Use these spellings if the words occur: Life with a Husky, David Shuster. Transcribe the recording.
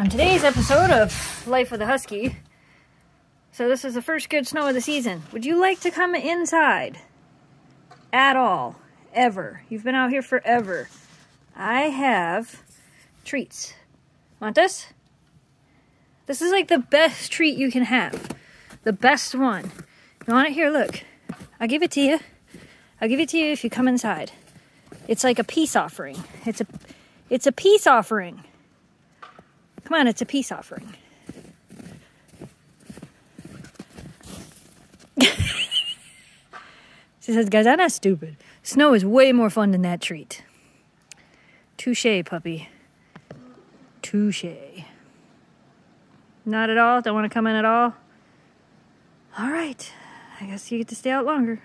on today's episode of Life with a Husky. So this is the first good snow of the season. Would you like to come inside? At all. Ever. You've been out here forever. I have treats. Want this? This is like the best treat you can have. The best one. You want it? Here, look. I'll give it to you. I'll give it to you if you come inside. It's like a peace offering. It's a peace offering. Come on, it's a peace offering. She says, guys, I'm not stupid. Snow is way more fun than that treat. Touché, puppy. Touché. Not at all? Don't want to come in at all? All right. I guess you get to stay out longer.